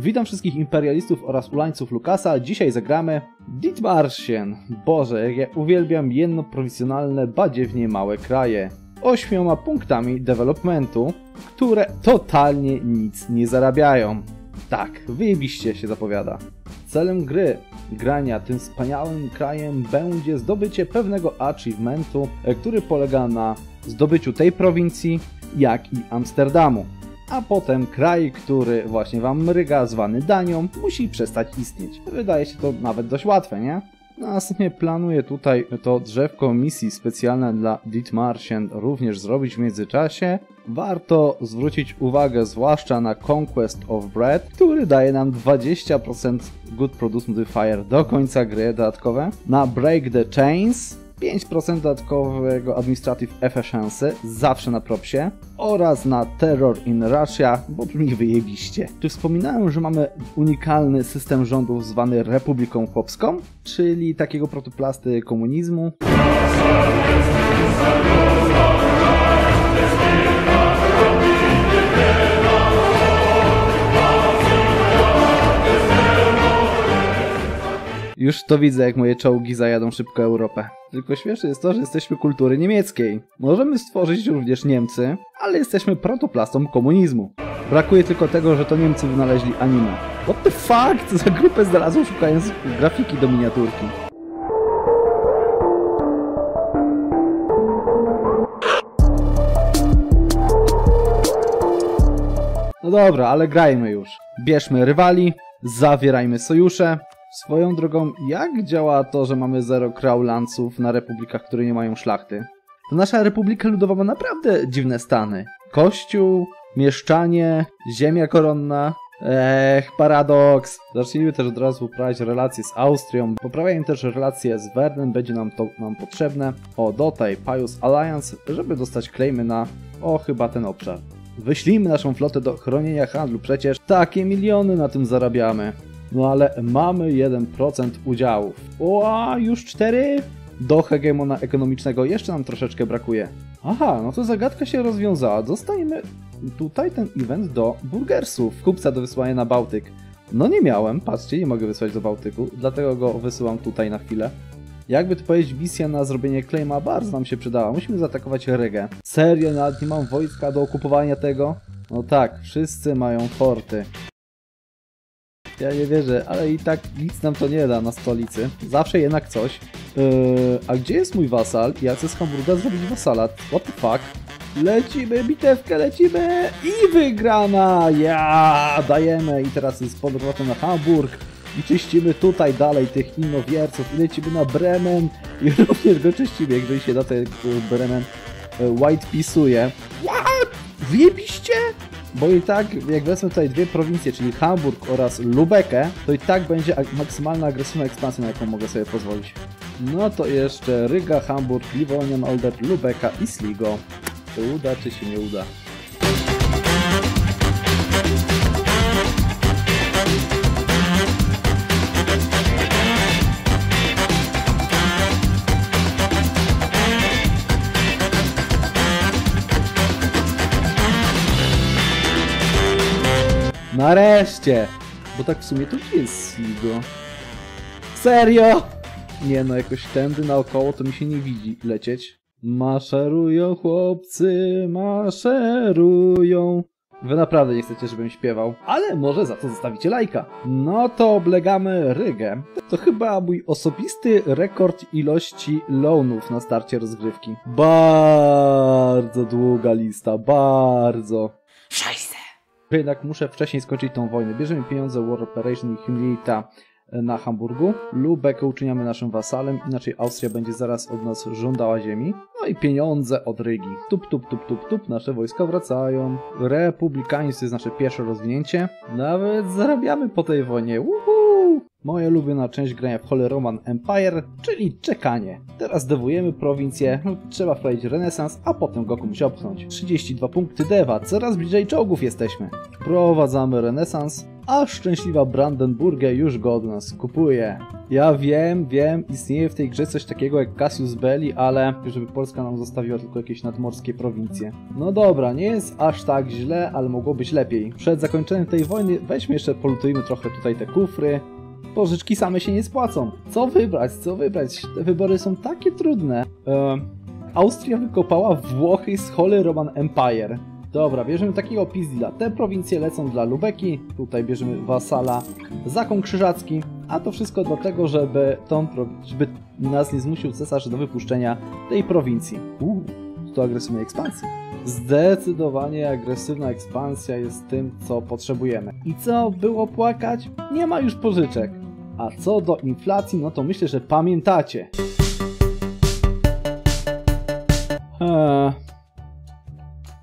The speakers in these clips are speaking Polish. Witam wszystkich imperialistów oraz ulańców Lukasa. Dzisiaj zagramy Dithmarschen. Boże, jak ja uwielbiam jednoprowincjonalne, badziewnie małe kraje. 8 punktami developmentu, które totalnie nic nie zarabiają. Tak, wyjebiście się zapowiada. Celem gry, grania tym wspaniałym krajem będzie zdobycie pewnego achievementu, który polega na zdobyciu tej prowincji, jak i Amsterdamu. A potem kraj, który właśnie wam ryga, zwany Danią, musi przestać istnieć. Wydaje się to nawet dość łatwe, nie? Następnie planuję tutaj to drzewko misji specjalne dla Dithmarschen również zrobić w międzyczasie. Warto zwrócić uwagę zwłaszcza na Conquest of Bread, który daje nam 20% Good Produce Modifier do końca gry dodatkowe. Na Break the Chains 5% dodatkowego Administrative Efficiency, zawsze na propsie, oraz na Terror in Russia, bo brzmi wyjebiście. Czy wspominałem, że mamy unikalny system rządów zwany Republiką Chłopską, czyli takiego protoplasty komunizmu? Już to widzę, jak moje czołgi zajadą szybko Europę. Tylko śmieszne jest to, że jesteśmy kultury niemieckiej. Możemy stworzyć również Niemcy, ale jesteśmy protoplastą komunizmu. Brakuje tylko tego, że to Niemcy wynaleźli anime. What the fuck? Co za grupę znalazłem, szukając grafiki do miniaturki. No dobra, ale grajmy już. Bierzmy rywali, zawierajmy sojusze. Swoją drogą, jak działa to, że mamy 0 kraulanców na republikach, które nie mają szlachty? To nasza Republika Ludowa ma naprawdę dziwne stany. Kościół, mieszczanie, ziemia koronna. Paradoks. Zacznijmy też od razu poprawiać relacje z Austrią. Poprawiajmy też relacje z Wernem, będzie nam potrzebne. O, dotaj Pyjus Alliance, żeby dostać klejmy na, chyba ten obszar. Wyślijmy naszą flotę do chronienia handlu, przecież takie miliony na tym zarabiamy. No ale mamy 1% udziałów. Oa, już 4? Do hegemona ekonomicznego jeszcze nam troszeczkę brakuje. Aha, no to zagadka się rozwiązała. Dostajemy tutaj ten event do burgersów, kupca do wysłania na Bałtyk. No nie miałem, patrzcie, nie mogę wysłać do Bałtyku, dlatego go wysyłam tutaj na chwilę. Jakby to powiedzieć, misja na zrobienie claima bardzo nam się przydała. Musimy zaatakować Rygę. Serio, nawet nie mam wojska do okupowania tego? No tak, wszyscy mają forty. Ja nie wierzę, ale i tak nic nam to nie da na stolicy. Zawsze jednak coś. A gdzie jest mój wasal? Ja chcę z Hamburga zrobić wasala. What the fuck? Lecimy, bitewkę, lecimy! I wygrana! Ja! Dajemy! I teraz z powrotem na Hamburg. I czyścimy tutaj dalej tych innowierców. I lecimy na Bremen. I również go czyścimy, jeżeli się da ten Bremen white pisuje. What? Wjebiście? Bo i tak, jak wezmę tutaj dwie prowincje, czyli Hamburg oraz Lubekę, to i tak będzie maksymalna agresywna ekspansja, na jaką mogę sobie pozwolić. No to jeszcze Ryga, Hamburg, Livonia, Olde, Lubeka i Sligo. Czy uda, czy się nie uda? Nareszcie! Bo tak w sumie to gdzie jest Sligo? Serio? Nie no, jakoś tędy naokoło to mi się nie widzi lecieć. Maszerują chłopcy, maszerują. Wy naprawdę nie chcecie, żebym śpiewał, ale może za to zostawicie lajka. No to oblegamy Rygę. To chyba mój osobisty rekord ilości loanów na starcie rozgrywki. Bardzo długa lista, bardzo. Jednak muszę wcześniej skończyć tą wojnę. Bierzemy pieniądze War Operation i Humiliata na Hamburgu. Lubekę uczyniamy naszym wasalem, inaczej Austria będzie zaraz od nas żądała ziemi. No i pieniądze od Rygi. Tup, tup, tup, tup, tup, nasze wojska wracają. Republikanizm to jest nasze pierwsze rozwinięcie. Nawet zarabiamy po tej wojnie. Uhu! Moja ulubiona część grania w Holy Roman Empire, czyli czekanie. Teraz dewujemy prowincję, trzeba wprowadzić renesans, a potem go komuś obchnąć. 32 punkty dewa, coraz bliżej czołgów jesteśmy. Wprowadzamy renesans, a szczęśliwa Brandenburgia już go od nas kupuje. Ja wiem, istnieje w tej grze coś takiego jak Cassius Belli, ale żeby Polska nam zostawiła tylko jakieś nadmorskie prowincje. No dobra, nie jest aż tak źle, ale mogło być lepiej. Przed zakończeniem tej wojny weźmy jeszcze, polutujmy trochę tutaj te kufry. Pożyczki same się nie spłacą. Co wybrać? Te wybory są takie trudne. Austria wykopała Włochy z Holy Roman Empire. Dobra, bierzemy takiego pizdila. Te prowincje lecą dla Lubeki, tutaj bierzemy wasala, Zakon Krzyżacki, a to wszystko dlatego, żeby nas nie zmusił cesarz do wypuszczenia tej prowincji. To agresywna ekspansja. Zdecydowanie agresywna ekspansja jest tym, co potrzebujemy. I co było płakać? Nie ma już pożyczek. A co do inflacji, no to myślę, że pamiętacie.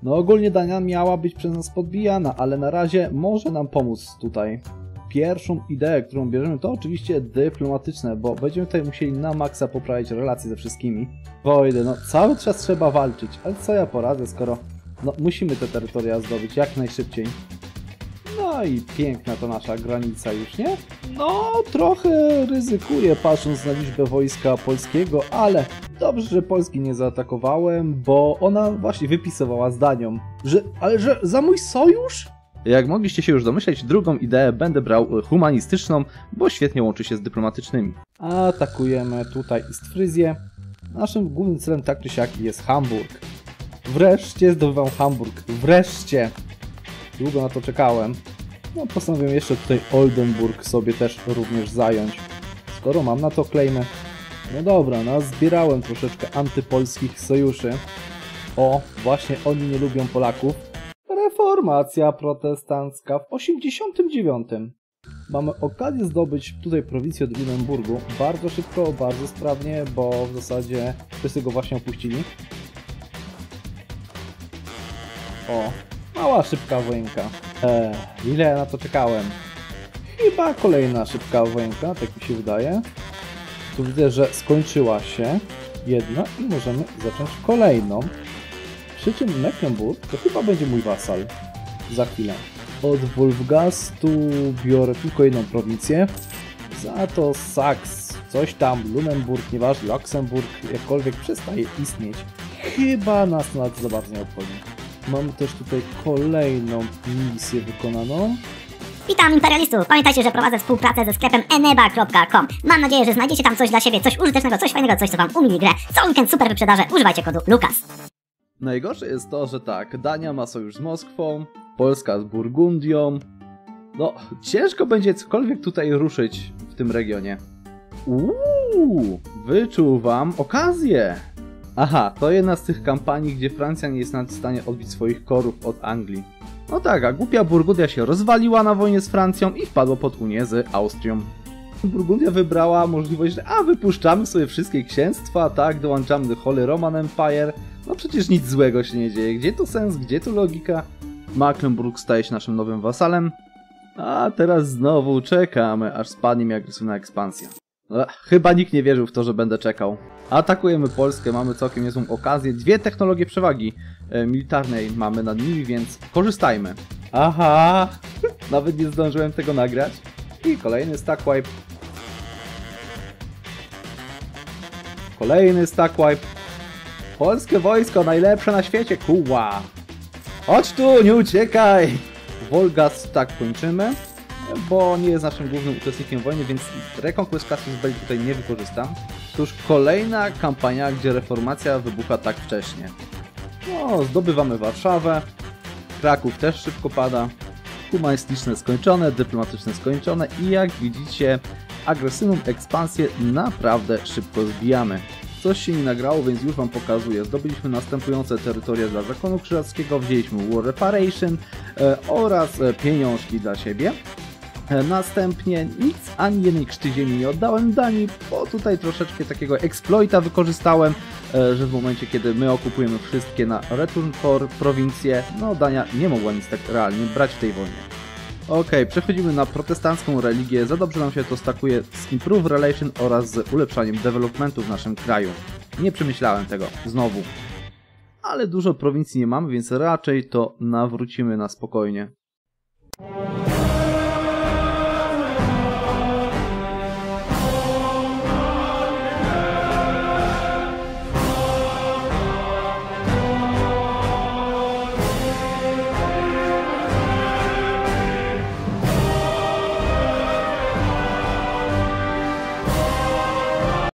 No ogólnie Dania miała być przez nas podbijana, ale na razie może nam pomóc tutaj. Pierwszą ideę, którą bierzemy, to oczywiście dyplomatyczne, bo będziemy tutaj musieli na maksa poprawić relacje ze wszystkimi. Wojny, no cały czas trzeba walczyć, ale co ja poradzę, skoro no, musimy te terytoria zdobyć jak najszybciej. No i piękna to nasza granica już, nie? No trochę ryzykuję patrząc na liczbę wojska polskiego, ale dobrze, że Polski nie zaatakowałem, bo ona właśnie wypisywała z Danią, że za mój sojusz? Jak mogliście się już domyśleć, drugą ideę będę brał humanistyczną, bo świetnie łączy się z dyplomatycznymi. Atakujemy tutaj Istfryzję. Naszym głównym celem tak czy siak jest Hamburg. Wreszcie zdobywam Hamburg. Wreszcie! Długo na to czekałem. No postanowiłem jeszcze tutaj Oldenburg sobie też również zająć. Skoro mam na to klejmy. No dobra, no zbierałem troszeczkę antypolskich sojuszy. O, właśnie oni nie lubią Polaków. Reformacja protestancka w 89. Mamy okazję zdobyć tutaj prowincję od Oldenburgu bardzo szybko, bardzo sprawnie, bo w zasadzie wszyscy go właśnie opuścili. O, mała szybka wojenka. Ile ja na to czekałem? Chyba kolejna szybka wojenka, tak mi się wydaje. Tu widzę, że skończyła się jedna i możemy zacząć kolejną. Przy czym Mecklenburg to chyba będzie mój wasal za chwilę. Od Wolfgastu biorę tylko jedną prowincję. Za to Saks, coś tam, Luxemburg, nieważne, Luxemburg, jakkolwiek przestaje istnieć. Chyba nas to za bardzo nie obchodzi. Mamy też tutaj kolejną misję wykonaną. Witam imperialistów! Pamiętajcie, że prowadzę współpracę ze sklepem eneba.com. Mam nadzieję, że znajdziecie tam coś dla siebie, coś użytecznego, coś fajnego, coś co wam umili grę. Co weekend super wyprzedaże, używajcie kodu LUKAS. Najgorsze jest to, że tak, Dania ma sojusz z Moskwą, Polska z Burgundią. No, ciężko będzie cokolwiek tutaj ruszyć w tym regionie. Wyczuwam okazję! Aha, to jedna z tych kampanii, gdzie Francja nie jest w stanie odbić swoich korów od Anglii. No tak, a głupia Burgundia się rozwaliła na wojnie z Francją i wpadła pod unię z Austrią. Burgundia wybrała możliwość, że wypuszczamy sobie wszystkie księstwa, tak, dołączamy do Holy Roman Empire. No przecież nic złego się nie dzieje. Gdzie tu sens? Gdzie tu logika? Mecklenburg staje się naszym nowym wasalem. A teraz znowu czekamy, aż spadnie mi agresywna ekspansja. Chyba nikt nie wierzył w to, że będę czekał. Atakujemy Polskę, mamy całkiem niezłą okazję. Dwie technologie przewagi militarnej mamy nad nimi, więc korzystajmy. Aha! Nawet nie zdążyłem tego nagrać. I kolejny stack wipe. Kolejny stack wipe. Polskie wojsko, najlepsze na świecie, kuła! Chodź tu, nie uciekaj! Wolfgast tak kończymy, bo nie jest naszym głównym uczestnikiem wojny, więc reconquest Cassius Belli tutaj nie wykorzystam. Cóż, kolejna kampania, gdzie reformacja wybucha tak wcześnie. No, zdobywamy Warszawę, Kraków też szybko pada, humanistyczne skończone, dyplomatyczne skończone i jak widzicie, agresywną ekspansję naprawdę szybko zbijamy. Coś się nie nagrało, więc już wam pokazuję. Zdobyliśmy następujące terytoria dla Zakonu Krzyżackiego, wzięliśmy War Reparation oraz pieniążki dla siebie. Następnie nic, ani jednej krzty ziemi nie oddałem Danii, bo tutaj troszeczkę takiego exploita wykorzystałem, że w momencie, kiedy my okupujemy wszystkie na return for prowincje, no Dania nie mogła nic tak realnie brać w tej wojnie. Okej, przechodzimy na protestancką religię. Za dobrze nam się to stakuje z Improve Relation oraz z ulepszaniem developmentu w naszym kraju. Nie przemyślałem tego, znowu. Ale dużo prowincji nie mamy, więc raczej to nawrócimy na spokojnie.